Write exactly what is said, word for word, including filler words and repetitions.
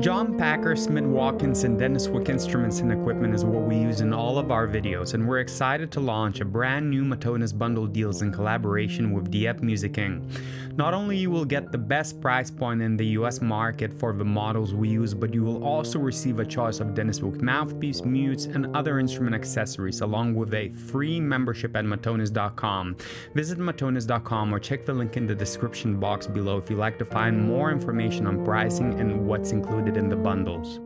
John Packer, Smith Watkins, and Dennis Wick instruments and equipment is what we use in all of our videos, and we're excited to launch a brand new Matonizz bundle deals in collaboration with D F Music Incorporated. Not only you will get the best price point in the U S market for the models we use, but you will also receive a choice of Dennis Wick mouthpiece, mutes, and other instrument accessories, along with a free membership at matonis dot com. Visit matonis dot com or check the link in the description box below if you'd like to find more information on pricing and what's included in the bundles.